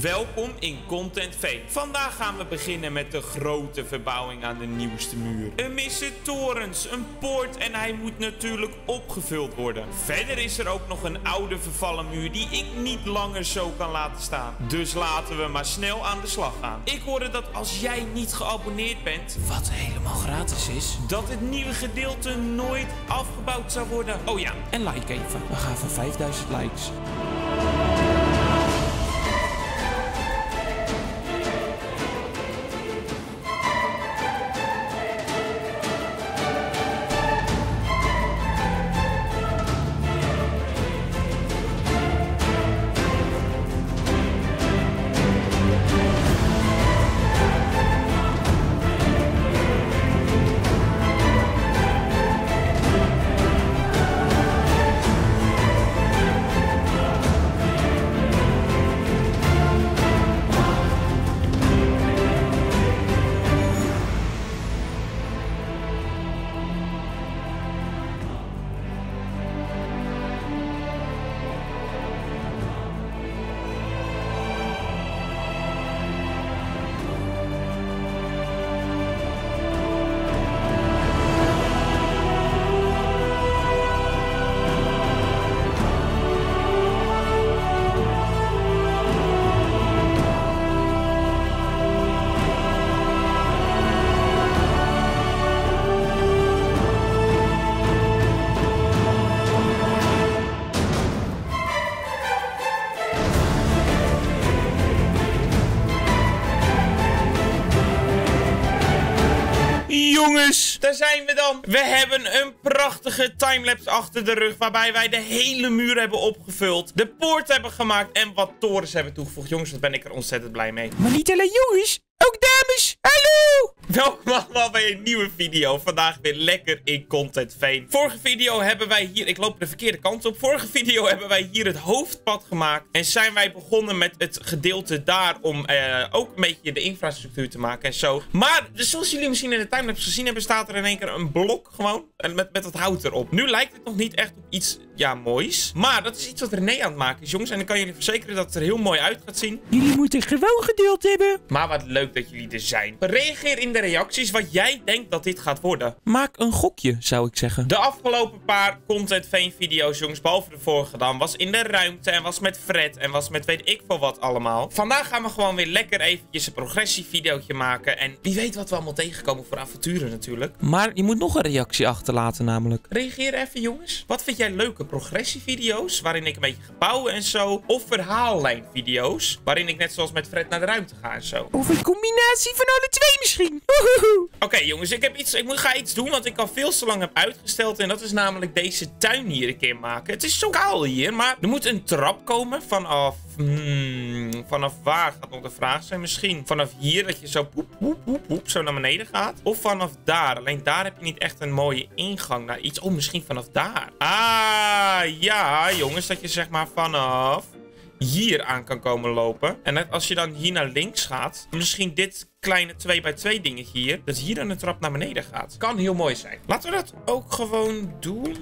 Welkom in Contentveen. Vandaag gaan we beginnen met de grote verbouwing aan de nieuwste muur. Er missen torens, een poort en hij moet natuurlijk opgevuld worden. Verder is er ook nog een oude vervallen muur die ik niet langer zo kan laten staan. Dus laten we maar snel aan de slag gaan. Ik hoorde dat als jij niet geabonneerd bent, wat helemaal gratis is, dat het nieuwe gedeelte nooit afgebouwd zou worden. Oh ja, en like even. We gaan voor 5000 likes. Jongens, daar zijn we dan. We hebben een prachtige timelapse achter de rug, waarbij wij de hele muur hebben opgevuld, de poort hebben gemaakt en wat torens hebben toegevoegd. Jongens, wat ben ik er ontzettend blij mee. Maar niet alleen jongens, ook dames. Hallo! Welkom allemaal bij een nieuwe video. Vandaag weer lekker in Contentveen. Vorige video hebben wij hier... Ik loop de verkeerde kant op. Vorige video hebben wij hier het hoofdpad gemaakt. En zijn wij begonnen met het gedeelte daar om ook een beetje de infrastructuur te maken en zo. Maar dus zoals jullie misschien in de timelapse gezien hebben, staat er in één keer een blok gewoon met wat hout erop. Nu lijkt het nog niet echt op iets, ja, moois. Maar dat is iets wat René aan het maken is, jongens. En ik kan jullie verzekeren dat het er heel mooi uit gaat zien. Jullie moeten gewoon geduld hebben. Maar wat leuk dat jullie er zijn. Reageer in de reacties wat jij denkt dat dit gaat worden. Maak een gokje, zou ik zeggen. De afgelopen paar Contentveen-video's, jongens, behalve de vorige dan, was in de ruimte en was met Fred en was met weet ik veel wat allemaal. Vandaag gaan we gewoon weer lekker eventjes een progressievideootje maken. En wie weet wat we allemaal tegenkomen voor avonturen natuurlijk. Maar je moet nog een reactie achterlaten namelijk. Reageer even, jongens. Wat vind jij leuke progressievideo's, waarin ik een beetje gebouwen en zo? Of verhaallijnvideo's, waarin ik net zoals met Fred naar de ruimte ga en zo? Of een combinatie van alle twee misschien. Oké, jongens, ik ga iets doen wat ik al veel te lang heb uitgesteld. En dat is namelijk deze tuin hier een keer maken. Het is zo kaal hier, maar er moet een trap komen vanaf... vanaf waar gaat nog de vraag zijn? Misschien vanaf hier dat je zo poep, poep, poep, poep, zo naar beneden gaat. Of vanaf daar. Alleen daar heb je niet echt een mooie ingang naar iets. Oh, misschien vanaf daar. Ah, ja, jongens, dat je zeg maar vanaf hier aan kan komen lopen. En als je dan hier naar links gaat, misschien dit kleine 2x2 dingetje hier, dat hier dan een trap naar beneden gaat. Kan heel mooi zijn. Laten we dat ook gewoon doen.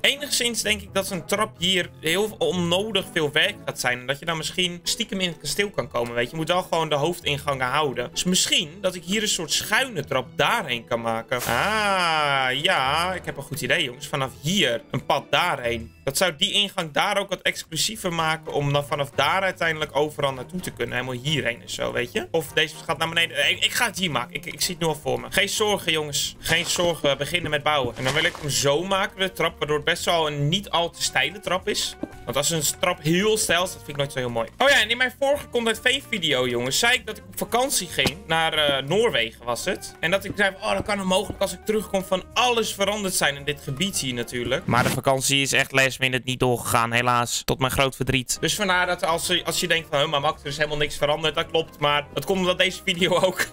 Enigszins denk ik dat een trap hier heel onnodig veel werk gaat zijn. En dat je dan misschien stiekem in het kasteel kan komen, weet je. Je moet wel gewoon de hoofdingangen houden. Dus misschien dat ik hier een soort schuine trap daarheen kan maken. Ah, ja. Ik heb een goed idee, jongens. Vanaf hier een pad daarheen. Dat zou die ingang daar ook wat exclusiever maken, om dan vanaf daar uiteindelijk overal naartoe te kunnen. Helemaal hierheen en zo, weet je. Of deze gaat naar beneden. Ik ga het hier maken. Ik zie het nu al voor me. Geen zorgen, jongens. Geen zorgen. We beginnen met bouwen. En dan wil ik hem zo maken, de trap, waardoor het best wel een niet al te steile trap is. Want als een trap heel steil is, dat vind ik nooit zo heel mooi. Oh ja, en in mijn vorige Contentveen-video, jongens, zei ik dat ik op vakantie ging. Naar Noorwegen was het. En dat ik zei, oh, dat kan mogelijk als ik terugkom van alles veranderd zijn in dit gebied hier natuurlijk. Maar de vakantie is echt last minute niet doorgegaan, helaas. Tot mijn groot verdriet. Dus vandaar dat als je denkt van, maar Max, er is helemaal niks veranderd. Dat klopt, maar dat komt omdat deze video ook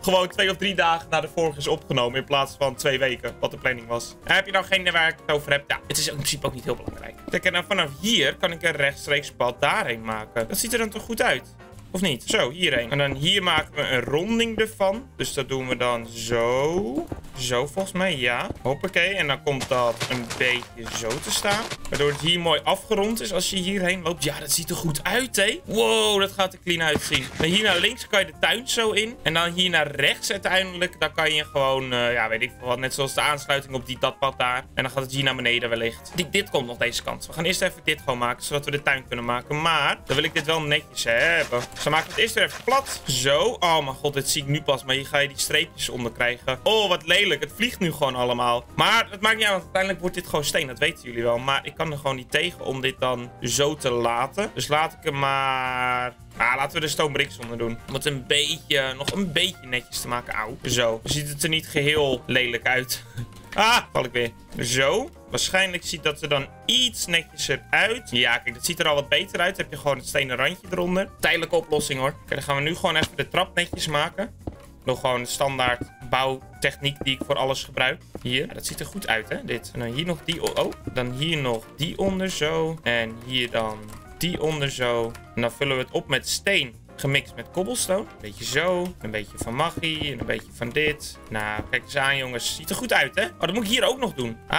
gewoon 2 of 3 dagen na de vorige is opgenomen. In plaats van 2 weken, wat de planning was. En heb je nou geen idee waar ik het over heb? Ja, het is in principe ook niet heel belangrijk. Kijk, en dan vanaf hier kan ik een rechtstreeks pad daarheen maken. Dat ziet er dan toch goed uit? Of niet? Zo, hierheen. En dan hier maken we een ronding ervan. Dus dat doen we dan zo. Zo volgens mij, ja. Hoppakee. En dan komt dat een beetje zo te staan. Waardoor het hier mooi afgerond is als je hierheen loopt. Ja, dat ziet er goed uit, hé. Wow, dat gaat er clean uitzien. Maar hier naar links kan je de tuin zo in. En dan hier naar rechts uiteindelijk. Dan kan je gewoon, ja, weet ik veel wat. Net zoals de aansluiting op dat pad daar. En dan gaat het hier naar beneden wellicht. Dit komt nog deze kant. We gaan eerst even dit gewoon maken, zodat we de tuin kunnen maken. Maar dan wil ik dit wel netjes hebben. Dus dan maak ik het eerst weer even plat. Zo. Oh mijn god, dit zie ik nu pas. Maar hier ga je die streepjes onder krijgen. Oh, wat lelijk. Het vliegt nu gewoon allemaal. Maar het maakt niet uit, want uiteindelijk wordt dit gewoon steen. Dat weten jullie wel. Maar ik kan er gewoon niet tegen om dit dan zo te laten. Dus laat ik hem maar... Ah, laten we de stone bricks onder doen. Om het een beetje, nog een beetje netjes te maken. Auw. Zo. Ziet het er niet geheel lelijk uit. Ah, val ik weer. Zo. Waarschijnlijk ziet dat er dan iets netjeser uit. Ja, kijk, dat ziet er al wat beter uit. Dan heb je gewoon het stenen randje eronder. Tijdelijke oplossing, hoor. Oké, dan gaan we nu gewoon even de trap netjes maken. Nog gewoon de standaard bouwtechniek die ik voor alles gebruik. Hier. Ja, dat ziet er goed uit, hè, dit. En dan hier nog die... Oh, dan hier nog die onder zo. En hier dan die onder zo. En dan vullen we het op met steen. Gemixt met cobblestone. Een beetje zo. Een beetje van magie. En een beetje van dit. Nou, kijk eens aan, jongens. Ziet er goed uit, hè? Oh, dat moet ik hier ook nog doen. Ah,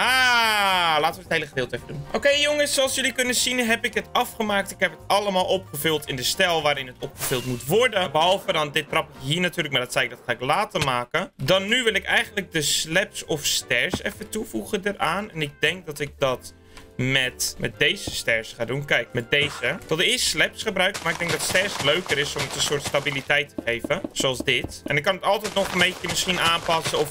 laten we het hele gedeelte even doen. Oké, jongens. Zoals jullie kunnen zien heb ik het afgemaakt. Ik heb het allemaal opgevuld in de stijl waarin het opgevuld moet worden. Behalve dan dit trapje hier natuurlijk. Maar dat zei ik, dat ga ik later maken. Dan nu wil ik eigenlijk de slabs of stairs even toevoegen eraan. En ik denk dat ik dat... Met deze stairs ga doen. Kijk, met deze. Ik had eerst slabs gebruikt, maar ik denk dat stairs leuker is om het een soort stabiliteit te geven. Zoals dit. En ik kan het altijd nog een beetje misschien aanpassen of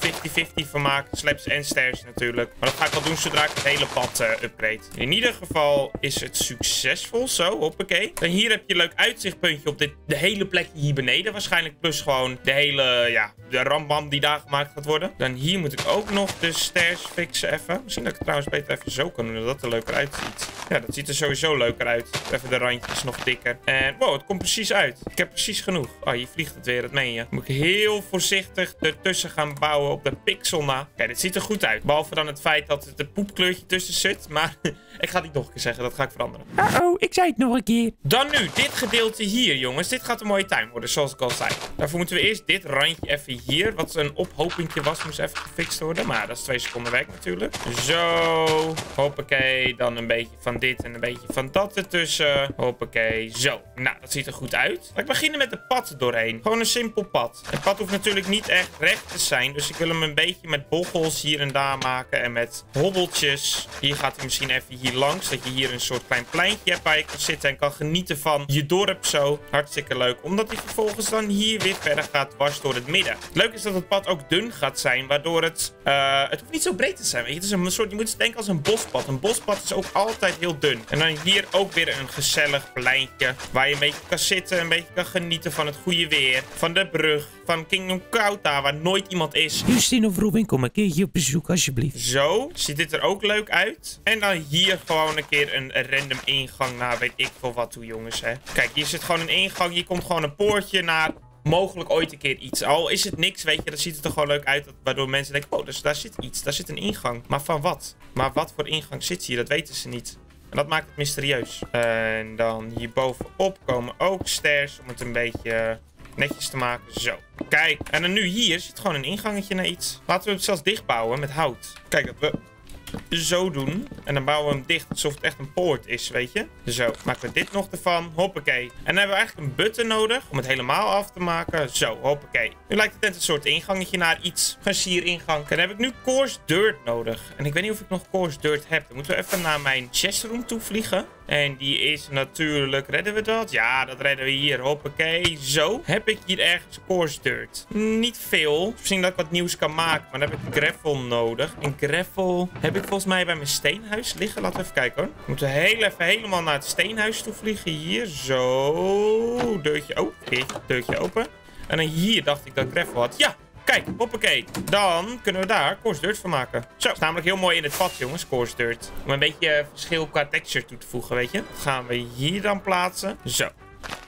50-50 van maken. Slabs en stairs natuurlijk. Maar dat ga ik wel doen zodra ik het hele pad upgrade. In ieder geval is het succesvol. Zo, hoppakee. En hier heb je een leuk uitzichtpuntje op dit, de hele plekje hier beneden. Waarschijnlijk plus gewoon de hele, ja, de rambam die daar gemaakt gaat worden. Dan hier moet ik ook nog de stairs fixen even. Misschien dat ik het trouwens beter even zo kan doen, dat dat er leuk uitziet. Ja, dat ziet er sowieso leuker uit. Even de randjes nog dikker. En wow, het komt precies uit. Ik heb precies genoeg. Oh, hier vliegt het weer. Dat meen je. Moet ik heel voorzichtig ertussen gaan bouwen op de pixel na. Kijk, dit ziet er goed uit. Behalve dan het feit dat het een poepkleurtje tussen zit. Maar ik ga het niet nog een keer zeggen. Dat ga ik veranderen. Uh-oh, ik zei het nog een keer. Dan nu, dit gedeelte hier, jongens. Dit gaat een mooie tuin worden, zoals ik al zei. Daarvoor moeten we eerst dit randje even hier. Wat een ophopingje was, moest even gefixt worden. Maar ja, dat is 2 seconden werk natuurlijk. Zo. Hoppakee. Dan een beetje van dit en een beetje van dat ertussen. Hoppakee. Zo. Nou, dat ziet er goed uit. Laat ik beginnen met de pad doorheen. Gewoon een simpel pad. Het pad hoeft natuurlijk niet echt recht te zijn. Dus ik wil hem een beetje met bochels hier en daar maken. En met hobbeltjes. Hier gaat hij misschien even hier langs. Dat je hier een soort klein pleintje hebt waar je kan zitten. En kan genieten van je dorp zo. Hartstikke leuk. Omdat hij vervolgens dan hier weer verder gaat dwars door het midden. Het leuke is dat het pad ook dun gaat zijn. Waardoor het... het hoeft niet zo breed te zijn. Weet je? Het is een soort... Je moet het denken als een bospad. Een bospad is ook altijd heel dun. En dan hier ook weer een gezellig pleintje. Waar je een beetje kan zitten. Een beetje kan genieten van het goede weer. Van de brug. Van Kingdom Kauta. Waar nooit iemand is. Justine of Robin, kom een keertje op bezoek alsjeblieft. Zo. Ziet dit er ook leuk uit. En dan hier gewoon een keer een random ingang. Naar weet ik veel wat toe, jongens. Hè. Kijk, hier zit gewoon een ingang. Hier komt gewoon een poortje naar... Mogelijk ooit een keer iets. Al is het niks, weet je, dan ziet het er gewoon leuk uit. Waardoor mensen denken, oh, dus daar zit iets. Daar zit een ingang. Maar van wat? Maar wat voor ingang zit hier? Dat weten ze niet. En dat maakt het mysterieus. En dan hierbovenop komen ook stairs. Om het een beetje netjes te maken. Zo. Kijk. En dan nu hier zit gewoon een ingangetje naar iets. Laten we het zelfs dichtbouwen met hout. Kijk, dat we... Zo doen. En dan bouwen we hem dicht. Alsof het echt een poort is, weet je. Zo. Maken we dit nog ervan. Hoppakee. En dan hebben we eigenlijk een button nodig. Om het helemaal af te maken. Zo. Hoppakee. Nu lijkt het net een soort ingangetje naar iets. Een sieringang. En dan heb ik nu coarse dirt nodig. En ik weet niet of ik nog coarse dirt heb. Dan moeten we even naar mijn chestroom toe vliegen. En die is natuurlijk... Redden we dat? Ja, dat redden we hier. Hoppakee. Zo. Heb ik hier ergens coarse dirt? Niet veel. Misschien dat ik wat nieuws kan maken. Maar dan heb ik gravel nodig. En gravel heb ik volgens mij bij mijn steenhuis liggen. Laten we even kijken hoor. We moeten heel even helemaal naar het steenhuis toe vliegen. Hier. Zo. Deurtje open. Deurtje open. En dan hier dacht ik dat ik gravel had. Ja. Kijk, hoppakee. Dan kunnen we daar coarse dirt van maken. Zo, is namelijk heel mooi in het pad, jongens, coarse dirt. Om een beetje verschil qua texture toe te voegen, weet je. Dat gaan we hier dan plaatsen. Zo.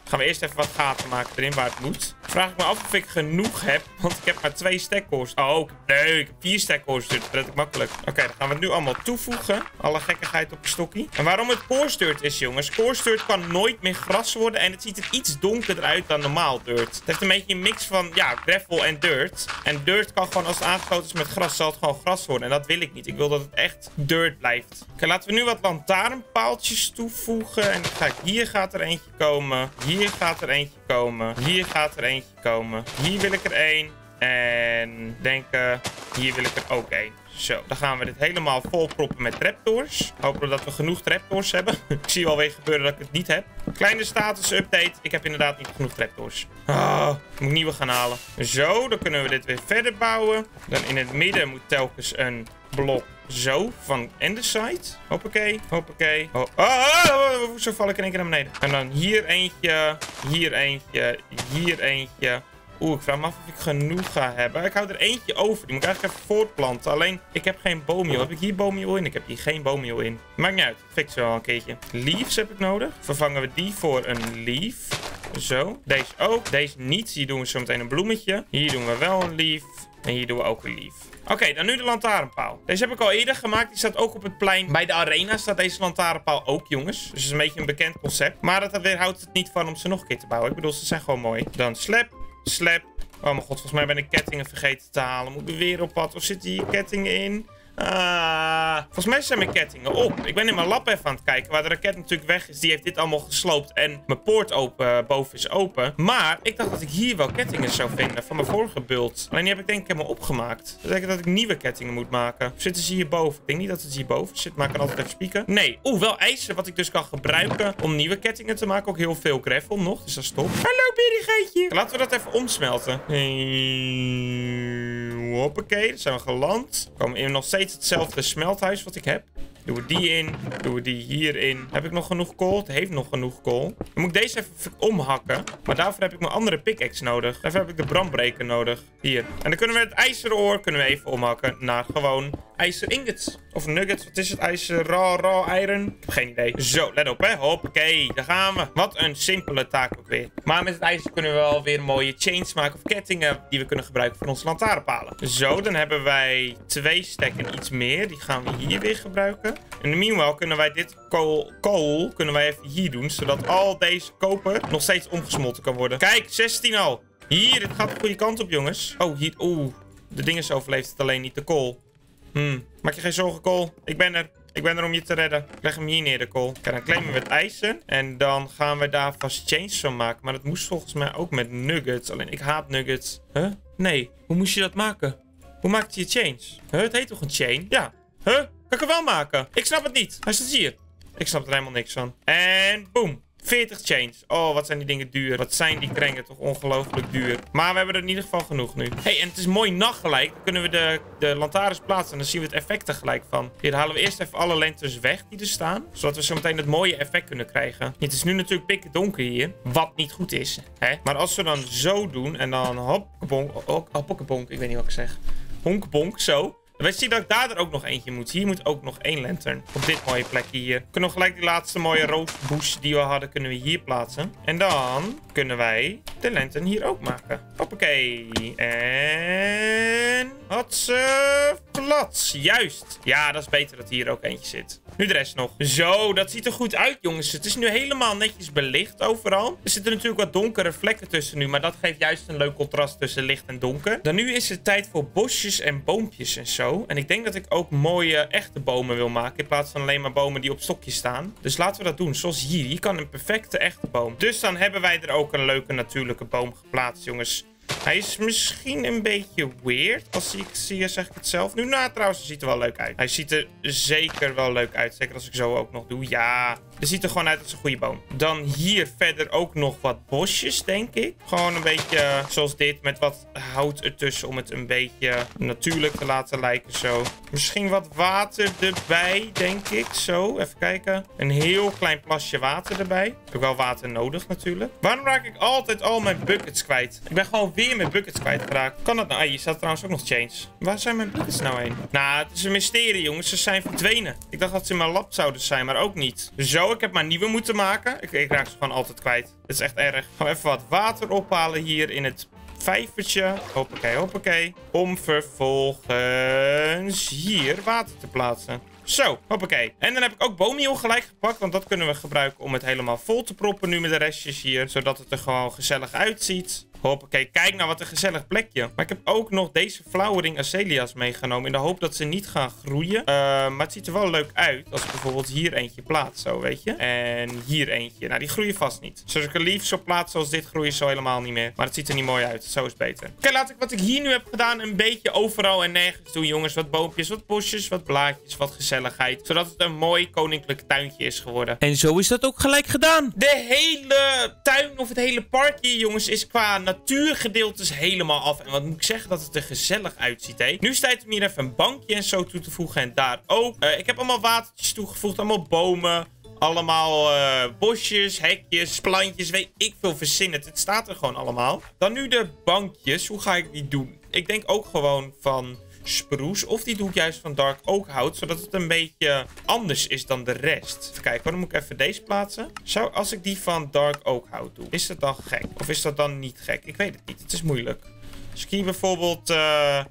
Gaan we eerst even wat gaten maken erin waar het moet. Vraag ik me af of ik genoeg heb, want ik heb maar 2 stekhoorns. Oh, nee, ik heb 4 stekhoorns, dat red ik makkelijk. Oké, dan gaan we het nu allemaal toevoegen. Alle gekkigheid op een stokkie. En waarom het koorsteurt is, jongens. Koorsteurt kan nooit meer gras worden en het ziet er iets donkerder uit dan normaal dirt. Het heeft een beetje een mix van, ja, gravel en dirt. En dirt kan gewoon, als het aangesloten is met gras, zal het gewoon gras worden. En dat wil ik niet. Ik wil dat het echt dirt blijft. Oké, laten we nu wat lantaarnpaaltjes toevoegen. En dan ga ik, hier gaat er eentje komen. Hier gaat er eentje komen. Hier gaat er eentje komen. Hier wil ik er één. En denken, hier wil ik er ook één. Zo, dan gaan we dit helemaal volproppen met trapdoors. Hopen dat we genoeg trapdoors hebben. Ik zie wel weer gebeuren dat ik het niet heb. Kleine status update. Ik heb inderdaad niet genoeg trapdoors. Oh, moet ik nieuwe gaan halen. Zo, dan kunnen we dit weer verder bouwen. Dan in het midden moet telkens een blok. Zo, van Enderside. Hoppakee, hoppakee. Oh, zo val ik in één keer naar beneden. En dan hier eentje, hier eentje, hier eentje. Oeh, ik vraag me af of ik genoeg ga hebben. Ik hou er eentje over. Die moet ik eigenlijk even voortplanten. Alleen, ik heb geen boomjol. Heb ik hier boomjol in? Ik heb hier geen boomjol in. Maakt niet uit. Fix wel een keertje. Leaves heb ik nodig. Vervangen we die voor een leaf. Zo. Deze ook. Deze niet. Hier doen we zo meteen een bloemetje. Hier doen we wel een leaf. En hier doen we ook een leaf. Oké, dan nu de lantaarnpaal. Deze heb ik al eerder gemaakt. Die staat ook op het plein. Bij de arena staat deze lantaarnpaal ook, jongens. Dus het is een beetje een bekend concept. Maar dat weerhoudt het niet van om ze nog een keer te bouwen. Ik bedoel, ze zijn gewoon mooi. Dan slap. Slap. Oh mijn god, volgens mij ben ik kettingen vergeten te halen. Moet ik weer op pad? Of zitten hier kettingen in? Volgens mij zijn mijn kettingen op. Ik ben in mijn lab even aan het kijken. Waar de raket natuurlijk weg is. Die heeft dit allemaal gesloopt. En mijn poort open, boven is open. Maar ik dacht dat ik hier wel kettingen zou vinden. Van mijn vorige build. Alleen die heb ik denk ik helemaal opgemaakt. Dat betekent dat ik nieuwe kettingen moet maken. Of zitten ze hierboven? Ik denk niet dat het hierboven zit. Maar ik kan altijd even spieken. Nee. Oeh, wel ijzer. Wat ik dus kan gebruiken om nieuwe kettingen te maken. Ook heel veel gravel nog. Dus dat is top. Hallo, berigeitje. Laten we dat even omsmelten. Hoppakee. Daar zijn we geland. We komen nog steeds hetzelfde smelthuis wat ik heb. Doen we die in. Doen we die hierin. Heb ik nog genoeg kool? Het heeft nog genoeg kool. Dan moet ik deze even omhakken. Maar daarvoor heb ik mijn andere pickaxe nodig. Daarvoor heb ik de brandbreker nodig. Hier. En dan kunnen we het ijzeroor even omhakken naar gewoon ijzer ingots. Of nuggets. Wat is het? IJzer, raw iron. Ik heb geen idee. Zo, let op hè. Hoppakee. Daar gaan we. Wat een simpele taak ook weer. Maar met het ijzer kunnen we wel weer mooie chains maken. Of kettingen die we kunnen gebruiken voor onze lantaarnpalen. Zo, dan hebben wij 2 stekken iets meer. Die gaan we hier weer gebruiken. En meanwhile kunnen wij dit kool kunnen wij even hier doen. Zodat al deze koper nog steeds omgesmolten kan worden. Kijk, 16 al. Hier, dit gaat de goede kant op, jongens. Oh, hier. Oeh. De dinges overleeft het alleen niet. De kool. Maak je geen zorgen, kool. Ik ben er. Ik ben er om je te redden. Ik leg hem hier neer, de kool. Oké, dan claimen we het ijzer. En dan gaan we daar vast chains van maken. Maar dat moest volgens mij ook met nuggets. Alleen, ik haat nuggets. Huh? Nee. Hoe moest je dat maken? Hoe maakt je chains? Huh? Het heet toch een chain? Ja. Huh? Kan ik hem wel maken? Ik snap het niet. Hij staat hier. Ik snap er helemaal niks van. En boom. 40 chains. Oh, wat zijn die dingen duur. Wat zijn die krengen toch ongelooflijk duur. Maar we hebben er in ieder geval genoeg nu. Hey, en het is mooi nacht gelijk. Dan kunnen we de lantaarns plaatsen. En dan zien we het effect er gelijk van. Hier, dan halen we eerst even alle lentes weg die er staan. Zodat we zo meteen het mooie effect kunnen krijgen. Het is nu natuurlijk pikken donker hier. Wat niet goed is. Hè? Maar als we dan zo doen. En dan hoppakebonk. Hoppakebonk. Ik weet niet wat ik zeg. Honkbonk. Zo. We zien dat ik daar ook nog eentje moet. Hier moet ook nog 1 lantern. Op dit mooie plekje hier. We kunnen gelijk die laatste mooie roodbush die we hadden, kunnen we hier plaatsen. En dan kunnen wij de lantern hier ook maken. Hoppakee. En... Hatse... Plats. Juist. Ja, dat is beter dat hier ook eentje zit. Nu de rest nog. Zo, dat ziet er goed uit, jongens. Het is nu helemaal netjes belicht overal. Er zitten natuurlijk wat donkere vlekken tussen nu. Maar dat geeft juist een leuk contrast tussen licht en donker. Dan nu is het tijd voor bosjes en boompjes en zo. En ik denk dat ik ook mooie echte bomen wil maken. In plaats van alleen maar bomen die op stokjes staan. Dus laten we dat doen. Zoals hier. Hier kan een perfecte echte boom. Dus dan hebben wij er ook een leuke natuurlijke boom geplaatst, jongens. Hij is misschien een beetje weird. Als ik zie, zeg ik het zelf. Nu, nou trouwens, hij ziet er wel leuk uit. Hij ziet er zeker wel leuk uit. Zeker als ik zo ook nog doe. Ja, hij ziet er gewoon uit als een goede boom. Dan hier verder ook nog wat bosjes, denk ik. Gewoon een beetje zoals dit. Met wat hout ertussen om het een beetje natuurlijk te laten lijken zo. Misschien wat water erbij, denk ik. Zo, even kijken. Een heel klein plasje water erbij. Heb ik wel water nodig natuurlijk. Waarom raak ik altijd al mijn buckets kwijt? Ik ben gewoon weer mijn buckets kwijtgeraakt. Kan dat nou? Ah, hier staat trouwens ook nog chains. Waar zijn mijn buckets nou heen? Nou, het is een mysterie, jongens. Ze zijn verdwenen. Ik dacht dat ze in mijn lab zouden zijn, maar ook niet. Zo. zo. Ik heb maar nieuwe moeten maken. Ik raak ze gewoon altijd kwijt. Dat is echt erg. Gaan we even wat water ophalen hier in het vijvertje. Hoppakee, hoppakee. Om vervolgens hier water te plaatsen. Zo, hoppakee. En dan heb ik ook boommeal gelijk gepakt. Want dat kunnen we gebruiken om het helemaal vol te proppen nu met de restjes hier. Zodat het er gewoon gezellig uitziet. Hoppakee, kijk nou wat een gezellig plekje. Maar ik heb ook nog deze flowering azalea's meegenomen. In de hoop dat ze niet gaan groeien. Maar het ziet er wel leuk uit. Als ik bijvoorbeeld hier eentje plaats, zo weet je. En hier eentje. Nou, die groeien vast niet. Zoals ik er liefst zo plaats als dit groeien ze helemaal niet meer. Maar het ziet er niet mooi uit. Zo is het beter. Oké, laat ik wat ik hier nu heb gedaan een beetje overal en nergens doen, jongens. Wat boompjes, wat bosjes, wat blaadjes, wat gezelligheid. Zodat het een mooi koninklijk tuintje is geworden. En zo is dat ook gelijk gedaan. De hele tuin of het hele park hier, jongens, is qua natuurgedeeltes helemaal af. En wat moet ik zeggen dat het er gezellig uitziet, hé. Nu is het tijd om hier even een bankje en zo toe te voegen. En daar ook. Ik heb allemaal watertjes toegevoegd. Allemaal bomen. Allemaal bosjes, hekjes, plantjes. Weet ik veel verzinnen. Het staat er gewoon allemaal. Dan nu de bankjes. Hoe ga ik die doen? Ik denk ook gewoon van sproes. Of die doe ik juist van dark ook hout. Zodat het een beetje anders is dan de rest. Even kijken, waarom moet ik even deze plaatsen? Zou als ik die van dark ook hout doe? Is dat dan gek? Of is dat dan niet gek? Ik weet het niet. Het is moeilijk. Dus ik hier bijvoorbeeld,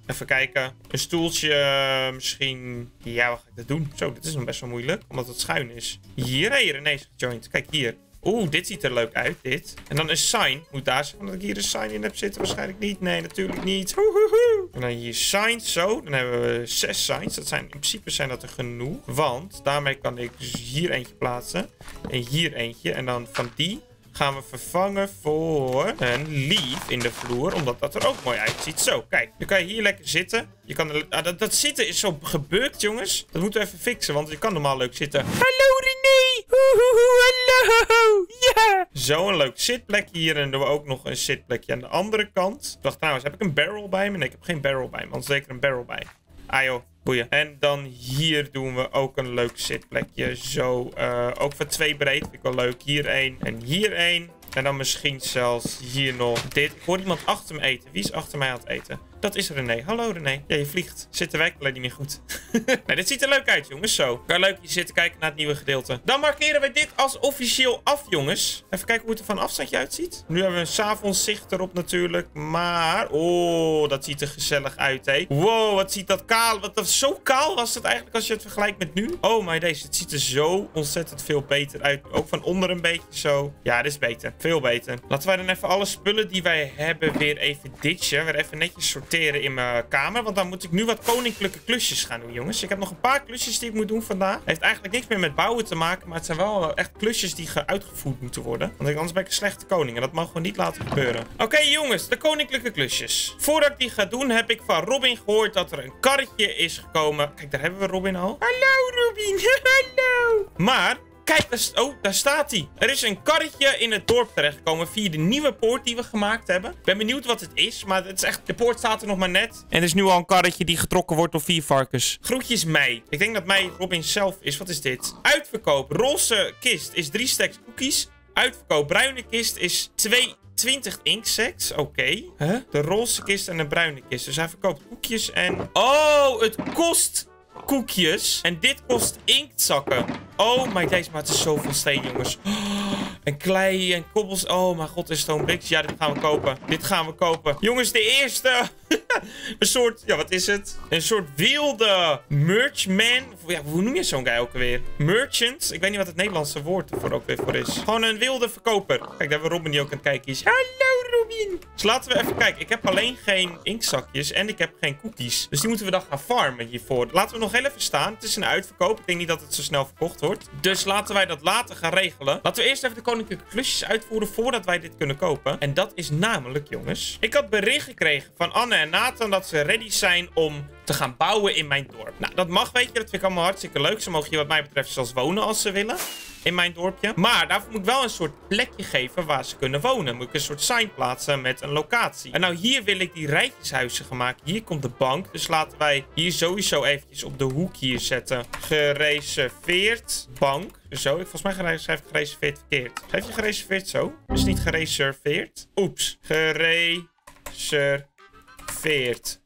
even kijken, een stoeltje misschien. Ja, wat ga ik dat doen? Zo, dit is nog best wel moeilijk. Omdat het schuin is. Hier, hé, ineens gejoint. Kijk hier. Oeh, dit ziet er leuk uit, dit. En dan een sign. Moet daar zijn dat ik hier een sign in heb zitten? Waarschijnlijk niet. Nee, natuurlijk niet. Hoehoehoe. En dan hier signs, zo. Dan hebben we 6 signs. Dat zijn, in principe zijn dat er genoeg. Want daarmee kan ik dus hier eentje plaatsen. En hier eentje. En dan van die gaan we vervangen voor een leaf in de vloer. Omdat dat er ook mooi uitziet. Zo, kijk. Nu kan je hier lekker zitten. Je kan er, dat zitten is zo gebeurd, jongens. Dat moeten we even fixen, want je kan normaal leuk zitten. Hallo René! Hallo! Ja! Zo, een leuk zitplekje hier. En dan doen we ook nog een zitplekje aan de andere kant. Ik dacht trouwens, heb ik een barrel bij me? Nee, ik heb geen barrel bij me. Anders zeker een barrel bij. Ah joh. En dan hier doen we ook een leuk zitplekje. Zo, ook voor 2 breed. Vind ik wel leuk. Hier 1 en hier 1. En dan misschien zelfs hier nog dit. Ik hoor iemand achter me eten. Wie is achter mij aan het eten? Dat is René. Hallo René. Ja, je vliegt. Zit de wijk alleen niet meer goed. Nee, dit ziet er leuk uit, jongens. Zo. Kan leuk hier zitten kijken naar het nieuwe gedeelte. Dan markeren we dit als officieel af, jongens. Even kijken hoe het er van afstandje uitziet. Nu hebben we een s'avondszicht erop natuurlijk. Maar, oh, dat ziet er gezellig uit, hé. Wow, wat ziet dat kaal. Wat zo kaal was dat eigenlijk als je het vergelijkt met nu. Oh my days, het ziet er zo ontzettend veel beter uit. Ook van onder een beetje zo. Ja, dit is beter. Veel beter. Laten wij dan even alle spullen die wij hebben weer even ditchen. Weer even netjes soort in mijn kamer, want dan moet ik nu wat koninklijke klusjes gaan doen, jongens. Ik heb nog een paar klusjes die ik moet doen vandaag. Heeft eigenlijk niks meer met bouwen te maken, maar het zijn wel echt klusjes die uitgevoerd moeten worden. Want anders ben ik een slechte koning en dat mag gewoon niet laten gebeuren. Oké, jongens, de koninklijke klusjes. Voordat ik die ga doen, heb ik van Robin gehoord dat er een karretje is gekomen. Kijk, daar hebben we Robin al. Hallo, Robin. Hallo. Maar kijk, daar staat hij. Er is een karretje in het dorp terechtgekomen via de nieuwe poort die we gemaakt hebben. Ik ben benieuwd wat het is, maar het is echt, de poort staat er nog maar net. En er is nu al een karretje die getrokken wordt door 4 varkens. Groetjes mij. Ik denk dat mij Robin zelf is. Wat is dit? Uitverkoop. Roze kist is 3 stacks cookies. Uitverkoop. Bruine kist is 20 insects, oké. Huh? De roze kist en de bruine kist. Dus hij verkoopt koekjes en... Oh, het kost... koekjes. En dit kost inktzakken. Oh my days, maar het is zoveel steen, jongens. Oh, en klei en kobbels. Oh mijn god, en stonebricks. Ja, dit gaan we kopen. Dit gaan we kopen. Jongens, de eerste. Een soort, ja, wat is het? Een soort wilde merchman. Ja, hoe noem je zo'n guy ook weer? Merchant. Ik weet niet wat het Nederlandse woord ervoor ook weer voor is. Gewoon een wilde verkoper. Kijk, daar hebben we Robin die ook aan het kijken is. Hallo Robin. Dus laten we even kijken. Ik heb alleen geen inktzakjes en ik heb geen cookies. Dus die moeten we dan gaan farmen hiervoor. Laten we nog heel even staan. Het is een uitverkoop. Ik denk niet dat het zo snel verkocht wordt. Dus laten wij dat later gaan regelen. Laten we eerst even de koninklijke klusjes uitvoeren voordat wij dit kunnen kopen. En dat is namelijk, jongens. Ik had bericht gekregen van Anne en Nathan dat ze ready zijn om te gaan bouwen in mijn dorp. Nou, dat mag, weet je. Dat vind ik allemaal hartstikke leuk. Ze mogen hier wat mij betreft zelfs wonen als ze willen. In mijn dorpje. Maar daarvoor moet ik wel een soort plekje geven waar ze kunnen wonen. Moet ik een soort sign plaatsen met een locatie. En nou, hier wil ik die rijtjeshuizen gaan maken. Hier komt de bank. Dus laten wij hier sowieso eventjes op de hoek hier zetten. Gereserveerd. Bank. Zo. Volgens mij schrijf ik gereserveerd verkeerd. Schrijf je gereserveerd zo? Dus niet gereserveerd. Oeps. Gereserveerd.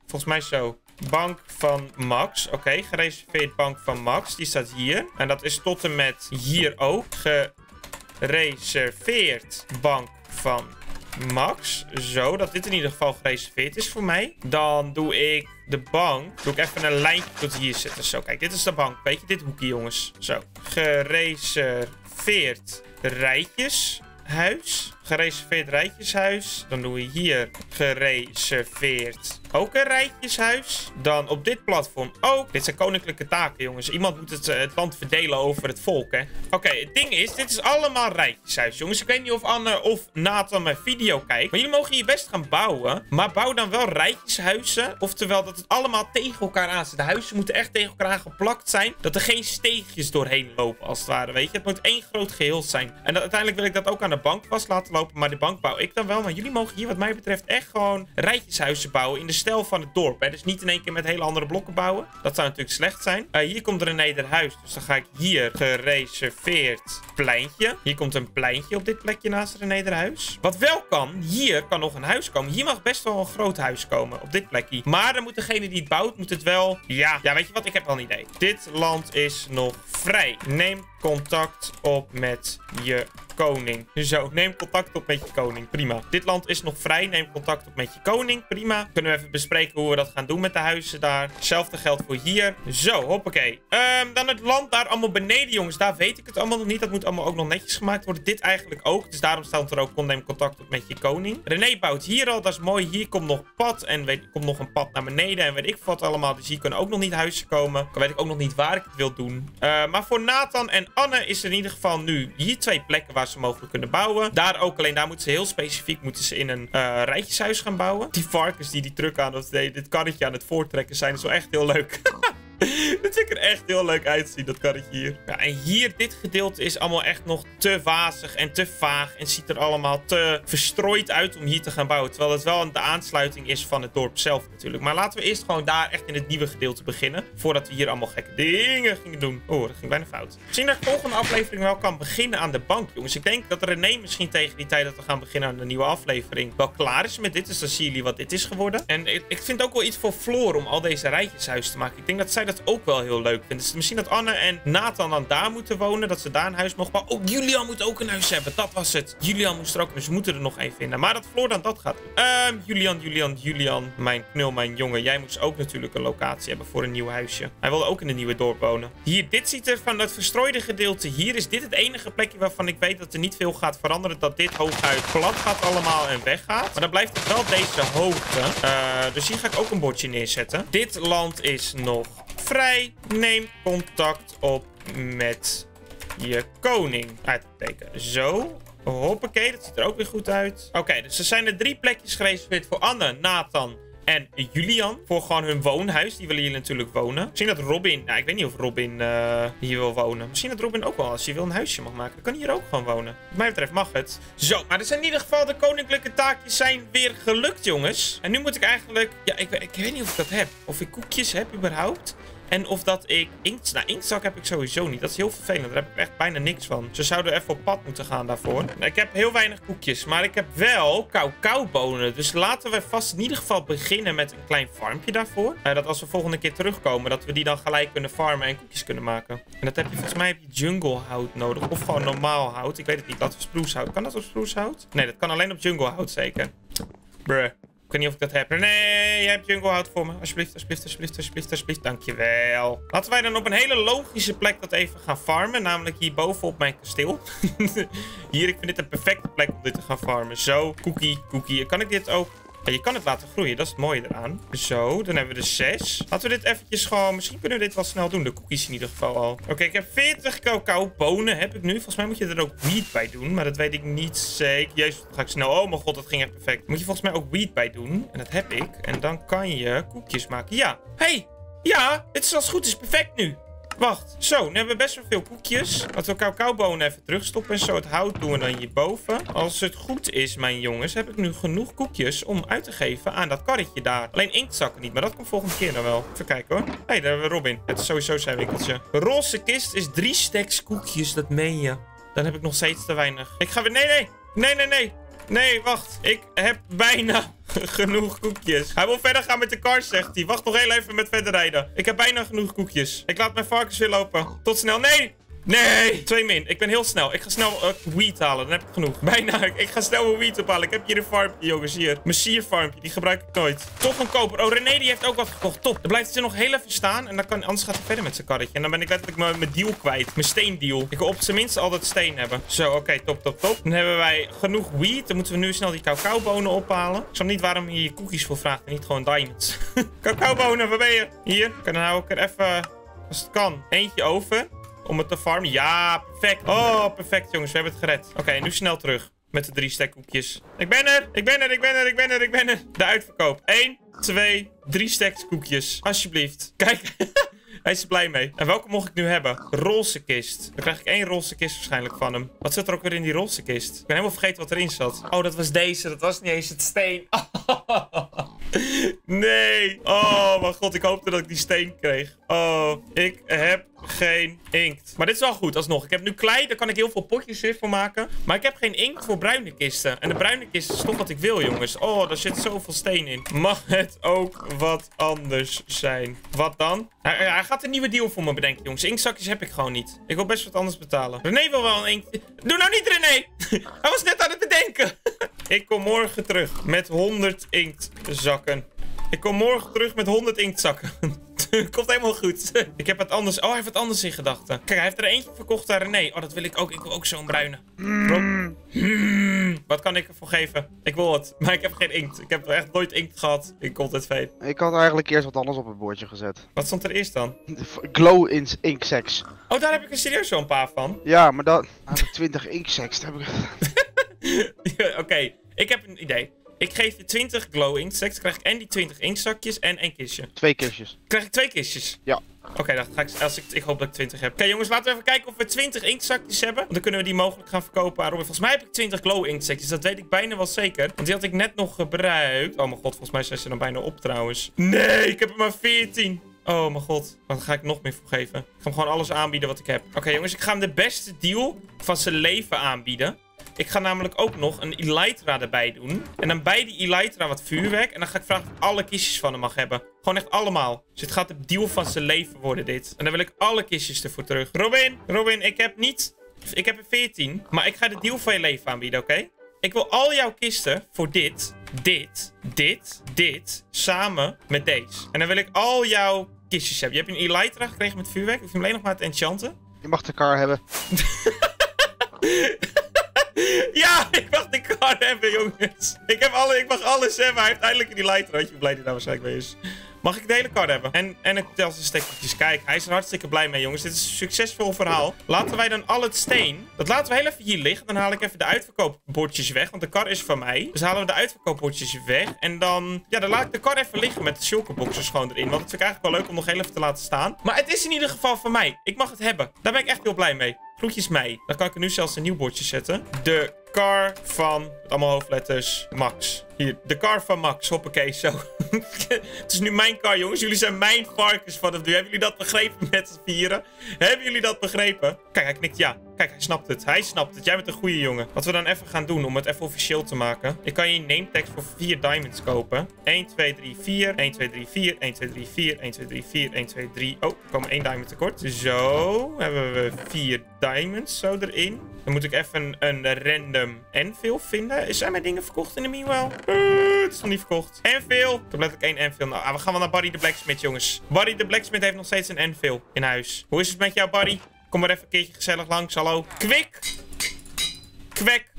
Volgens mij zo. Bank van Max. Oké, gereserveerd bank van Max. Die staat hier. En dat is tot en met hier ook. Gereserveerd bank van Max. Zo, dat dit in ieder geval gereserveerd is voor mij. Dan doe ik de bank. Doe ik even een lijntje tot hier zitten. Zo, kijk, dit is de bank. Weet je, dit hoekje, jongens. Zo, gereserveerd rijtjeshuis. Gereserveerd rijtjeshuis. Dan doen we hier gereserveerd ook een rijtjeshuis. Dan op dit platform ook. Dit zijn koninklijke taken, jongens. Iemand moet het land verdelen over het volk, hè. Oké, het ding is, dit is allemaal rijtjeshuis, jongens. Ik weet niet of Anne of Nathan mijn video kijkt. Maar jullie mogen hier best gaan bouwen. Maar bouw dan wel rijtjeshuizen. Oftewel dat het allemaal tegen elkaar aan zit. De huizen moeten echt tegen elkaar geplakt zijn. Dat er geen steegjes doorheen lopen, als het ware, weet je. Het moet één groot geheel zijn. En uiteindelijk wil ik dat ook aan de bank vast laten lopen. Maar de bank bouw ik dan wel. Maar jullie mogen hier wat mij betreft echt gewoon rijtjeshuizen bouwen in de stijl van het dorp. Hè? Dus niet in één keer met hele andere blokken bouwen. Dat zou natuurlijk slecht zijn. Hier komt er een nederhuis. Dus dan ga ik hier gereserveerd pleintje. Hier komt een pleintje op dit plekje naast een nederhuis. Wat wel kan, hier kan nog een huis komen. Hier mag best wel een groot huis komen op dit plekje. Maar dan moet degene die het bouwt, moet het wel... Ja, weet je wat? Ik heb al een idee. Dit land is nog vrij. Neem contact op met je koning. Zo, neem contact op met je koning. Prima. Dit land is nog vrij. Neem contact op met je koning. Prima. Kunnen we even bespreken hoe we dat gaan doen met de huizen daar. Hetzelfde geldt voor hier. Zo, hoppakee. Dan het land daar allemaal beneden, jongens. Daar weet ik het allemaal nog niet. Dat moet allemaal ook nog netjes gemaakt worden. Dit eigenlijk ook. Dus daarom staat er ook, neem contact op met je koning. René bouwt hier al. Dat is mooi. Hier komt nog pad. En komt nog een pad naar beneden. En weet ik wat allemaal. Dus hier kunnen ook nog niet huizen komen. Dan weet ik ook nog niet waar ik het wil doen. Maar voor Nathan en Anne is er in ieder geval nu hier twee plekken waar ze mogelijk kunnen bouwen. Daar ook, alleen daar moeten ze heel specifiek in een rijtjeshuis gaan bouwen. Die varkens die truck aan of dit karretje aan het voortrekken zijn, is wel echt heel leuk. Dat vind ik er echt heel leuk uitzien, dat karretje hier. Ja, en hier, dit gedeelte is allemaal echt nog te wazig en te vaag. En ziet er allemaal te verstrooid uit om hier te gaan bouwen. Terwijl het wel de aansluiting is van het dorp zelf natuurlijk. Maar laten we eerst gewoon daar echt in het nieuwe gedeelte beginnen. Voordat we hier allemaal gekke dingen gingen doen. Oh, dat ging bijna fout. Misschien dat ik de volgende aflevering wel kan beginnen aan de bank, jongens. Ik denk dat René misschien tegen die tijd dat we gaan beginnen aan de nieuwe aflevering wel klaar is met dit. Dus dan zien jullie wat dit is geworden. En ik vind ook wel iets voor Floor om al deze rijtjeshuis te maken. Ik denk dat zij dat ook wel heel leuk vindt. Dus misschien dat Anne en Nathan dan daar moeten wonen. Dat ze daar een huis mogen bouwen. Oh, Julian moet ook een huis hebben. Dat was het. Julian moest er ook. Dus we moeten er nog één vinden. Maar dat Floor dan dat gaat doen. Julian. Mijn knul, mijn jongen. Jij moest ook natuurlijk een locatie hebben voor een nieuw huisje. Hij wilde ook in een nieuwe dorp wonen. Hier, dit ziet er van dat verstrooide gedeelte. Hier is dit het enige plekje waarvan ik weet dat er niet veel gaat veranderen. Dat dit hooguit plat gaat allemaal en weggaat. Maar dan blijft het wel deze hoogte. Dus hier ga ik ook een bordje neerzetten. Dit land is nog vrij, neem contact op met je koning. Uitgetekend. Zo. Hoppakee, dat ziet er ook weer goed uit. Oké, dus er zijn er 3 plekjes gereserveerd voor Anne, Nathan en Julian. Voor gewoon hun woonhuis. Die willen hier natuurlijk wonen. Misschien dat Robin... Nou, ik weet niet of Robin hier wil wonen. Misschien dat Robin ook wel, als hij wil, een huisje mag maken. Dan kan hij hier ook gewoon wonen. Wat mij betreft mag het. Zo, maar er zijn in ieder geval de koninklijke taakjes zijn weer gelukt, jongens. En nu moet ik eigenlijk... Ja, ik weet niet of ik dat heb. Of ik koekjes heb überhaupt. En of dat ik inkt... Nou, inktzak heb ik sowieso niet. Dat is heel vervelend. Daar heb ik echt bijna niks van. Ze zouden even op pad moeten gaan daarvoor. Ik heb heel weinig koekjes. Maar ik heb wel kauwkauwbonen. Dus laten we vast in ieder geval beginnen met een klein farmpje daarvoor. Dat als we volgende keer terugkomen, dat we die dan gelijk kunnen farmen en koekjes kunnen maken. En dat heb je volgens mij heb je junglehout nodig. Of gewoon normaal hout. Ik weet het niet. Dat is sprucehout. Kan dat op sprucehout? Nee, dat kan alleen op junglehout zeker. Bruh. Ik weet niet of ik dat heb. Nee, jij hebt junglehout voor me. Alsjeblieft, alsjeblieft, alsjeblieft, alsjeblieft, alsjeblieft. Dankjewel. Laten wij dan op een hele logische plek dat even gaan farmen. Namelijk hierboven op mijn kasteel. Hier, ik vind dit een perfecte plek om dit te gaan farmen. Zo, cookie. Kan ik dit ook... Ja, je kan het laten groeien. Dat is het mooie eraan. Zo, dan hebben we er 6. Laten we dit eventjes gewoon... Misschien kunnen we dit wel snel doen. De cookies in ieder geval al. Oké, ik heb 40 cacao-bonen heb ik nu. Volgens mij moet je er ook wheat bij doen. Maar dat weet ik niet zeker. Jezus, dat ga ik snel. Oh mijn god, dat ging echt perfect. Moet je volgens mij ook wheat bij doen. En dat heb ik. En dan kan je koekjes maken. Ja. Hey. Ja. Dit is als het goed is perfect nu. Wacht. Zo, nu hebben we best wel veel koekjes. Laten we cacao-bonen even terugstoppen. En zo het hout doen we dan hierboven. Als het goed is, mijn jongens, heb ik nu genoeg koekjes om uit te geven aan dat karretje daar. Alleen inktzakken niet, maar dat komt volgende keer dan wel. Even kijken hoor. Hé, daar hebben we Robin. Het is sowieso zijn winkeltje. Roze kist is 3 stacks koekjes, dat meen je. Dan heb ik nog steeds te weinig. Ik ga weer... Nee. Wacht. Ik heb bijna... Genoeg koekjes. Hij wil verder gaan met de kar, zegt hij. Wacht nog heel even met verder rijden. Ik heb bijna genoeg koekjes. Ik laat mijn varkens weer lopen. Tot snel. Nee! Nee! 2 min. Ik ben heel snel. Ik ga snel wheat halen. Dan heb ik genoeg. Bijna. Ik ga snel mijn wheat ophalen. Ik heb hier een farmpje, jongens. Hier. Mijn sierfarmpje. Die gebruik ik nooit. Toch een koper. Oh, René die heeft ook wat gekocht. Top. Dan blijft ze nog heel even staan. En dan kan, anders gaat hij verder met zijn karretje. En dan ben ik letterlijk mijn deal kwijt. Mijn steendeal. Ik wil op zijn minst altijd steen hebben. Zo, oké. Top, top, top. Dan hebben wij genoeg wheat. Dan moeten we nu snel die cacaobonen ophalen. Ik snap niet waarom je hier cookies voor vraagt. En niet gewoon diamonds. Cacaobonen, waar ben je? Hier. Dan hou ik er even, als het kan, eentje over. Om het te farmen. Ja, perfect. Oh, perfect, jongens. We hebben het gered. Oké, nu snel terug. Met de 3 stack koekjes. Ik ben er! Ik ben er! Ik ben er! Ik ben er! Ik ben er! De uitverkoop. 1, 2, 3 stacks koekjes. Alsjeblieft. Kijk. Hij is er blij mee. En welke mocht ik nu hebben? Roze kist. Dan krijg ik 1 roze kist waarschijnlijk van hem. Wat zit er ook weer in die roze kist? Ik ben helemaal vergeten wat erin zat. Oh, dat was deze. Dat was niet eens het steen. Nee. Oh, mijn god. Ik hoopte dat ik die steen kreeg. Oh, ik heb geen inkt. Maar dit is wel goed alsnog. Ik heb nu klei. Daar kan ik heel veel potjes weer van maken. Maar ik heb geen inkt voor bruine kisten. En de bruine kist is toch wat ik wil, jongens. Oh, daar zit zoveel steen in. Mag het ook wat anders zijn? Wat dan? Hij gaat een nieuwe deal voor me bedenken, jongens. Inktzakjes heb ik gewoon niet. Ik wil best wat anders betalen. René wil wel een inkt. Doe nou niet, René! Hij was net aan het bedenken. Ik kom morgen terug met 100 inktzakken. Ik kom morgen terug met 100 inktzakken. Komt helemaal goed. Ik heb wat anders. Oh, hij heeft wat anders in gedachten. Kijk, hij heeft er eentje verkocht aan René. Oh, dat wil ik ook. Ik wil ook zo'n bruine. Wat kan ik ervoor geven? Ik wil het. Maar ik heb geen inkt. Ik heb echt nooit inkt gehad in Contentveen. Ik had eigenlijk eerst wat anders op het boordje gezet. Wat stond er eerst dan? Glow in Inksex. Oh, daar heb ik er serieus zo'n paar van. Ja, maar dan heb ik 20 Inksex. Oké, ik heb een idee. Ik geef je 20 glow insects, krijg ik en die 20 inktzakjes en 1 kistje. 2 kistjes. Krijg ik 2 kistjes? Ja. Oké, dan ga ik, ik hoop dat ik 20 heb. Oké, jongens, laten we even kijken of we 20 inktzakjes hebben. Want dan kunnen we die mogelijk gaan verkopen aan Robin. Volgens mij heb ik 20 glow insects, dat weet ik bijna wel zeker. Want die had ik net nog gebruikt. Oh mijn god, volgens mij zijn ze dan bijna op trouwens. Nee, ik heb er maar 14. Oh mijn god, daar ga ik nog meer voor geven. Ik ga hem gewoon alles aanbieden wat ik heb. Oké, jongens, ik ga hem de beste deal van zijn leven aanbieden. Ik ga namelijk ook nog een Elytra erbij doen. En dan bij die Elytra wat vuurwerk. En dan ga ik vragen of ik alle kistjes van hem mag hebben. Gewoon echt allemaal. Dus het gaat de deal van zijn leven worden, dit. En dan wil ik alle kistjes ervoor terug. Robin, ik heb niet... Ik heb er 14. Maar ik ga de deal van je leven aanbieden, oké? Ik wil al jouw kisten voor dit. Samen met deze. En dan wil ik al jouw kistjes hebben. Je hebt een Elytra gekregen met vuurwerk. Hoef je hem alleen nog maar te enchanten. Je mag de kar hebben. Ja, ik mag de kar hebben, jongens. Ik mag alles hebben. Hij heeft eindelijk een lighter. Weet je hoe blij die nou waarschijnlijk mee is. Mag ik de hele kar hebben? En ik tel zijn stekkertjes. Kijk, hij is er hartstikke blij mee, jongens. Dit is een succesvol verhaal. Laten wij dan al het steen... Dat laten we heel even hier liggen. Dan haal ik even de uitverkoopbordjes weg. Want de kar is van mij. Dus halen we de uitverkoopbordjes weg. En dan... Ja, dan laat ik de kar even liggen met de shulkerboxers gewoon erin. Want dat vind ik eigenlijk wel leuk om nog heel even te laten staan. Maar het is in ieder geval van mij. Ik mag het hebben. Daar ben ik echt heel blij mee. Groetjes mij. Dan kan ik er nu zelfs een nieuw bordje zetten. De kar van... Met allemaal hoofdletters. Max. Hier. De kar van Max. Hoppakee. Zo. Het is nu mijn kar, jongens. Jullie zijn mijn varkens vanaf nu. Hebben jullie dat begrepen met het vieren? Hebben jullie dat begrepen? Kijk, hij knikt ja. Kijk, hij snapt het. Hij snapt het. Jij bent een goede jongen. Wat we dan even gaan doen om het even officieel te maken. Ik kan je name tag voor 4 diamonds kopen. 1, 2, 3, 4. 1, 2, 3, 4. 1, 2, 3, 4. 1, 2, 3, 4. 1, 2, 3. Oh, er kwam 1 diamond tekort. Zo. Hebben we 4 diamonds zo erin. Dan moet ik even een random Enfield vinden. Zijn mijn dingen verkocht in de meanwhile? Het is nog niet verkocht. Enfield. Ik heb letterlijk 1 Enfield. Nou, we gaan wel naar Barry de Blacksmith, jongens. Barry de Blacksmith heeft nog steeds een Enfield in huis. Hoe is het met jou, Barry? Kom maar even een keertje gezellig langs. Hallo. Kwik. Kwek.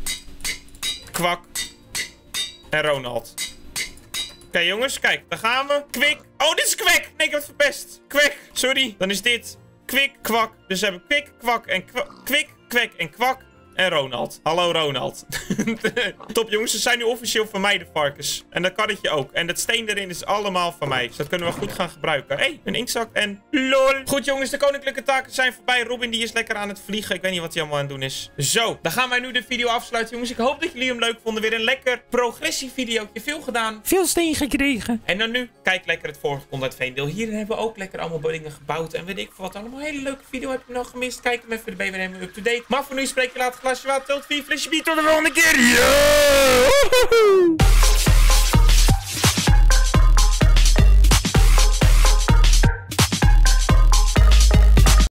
Kwak. En Ronald. Oké, jongens. Kijk, daar gaan we. Kwik. Oh, dit is kwek. Nee, ik heb het verpest. Kwek. Sorry. Dan is dit kwik, kwak. Dus we hebben kwik, kwak en kwak. Kwik, kwek en kwak. En Ronald. Hallo, Ronald. Top, jongens. Ze zijn nu officieel van mij, de varkens. En dat karretje ook. En dat steen erin is allemaal van mij. Dus dat kunnen we goed gaan gebruiken. Hé, een inktzak en lol. Goed, jongens. De koninklijke taken zijn voorbij. Robin, die is lekker aan het vliegen. Ik weet niet wat hij allemaal aan het doen is. Zo, dan gaan wij nu de video afsluiten, jongens. Ik hoop dat jullie hem leuk vonden. Weer een lekker progressievideo. Veel gedaan. Veel steen gekregen. En dan nu, kijk lekker het vorige Contentveen-deel. Hierin hebben we ook lekker allemaal dingen gebouwd. En weet ik voor wat allemaal. Hele leuke video heb je nog gemist. Kijk hem even erbij. We nemen up-to-date. Maar voor nu spreek je later. Glaasje water, tot 4, flesje bier, tot de volgende keer. Yo!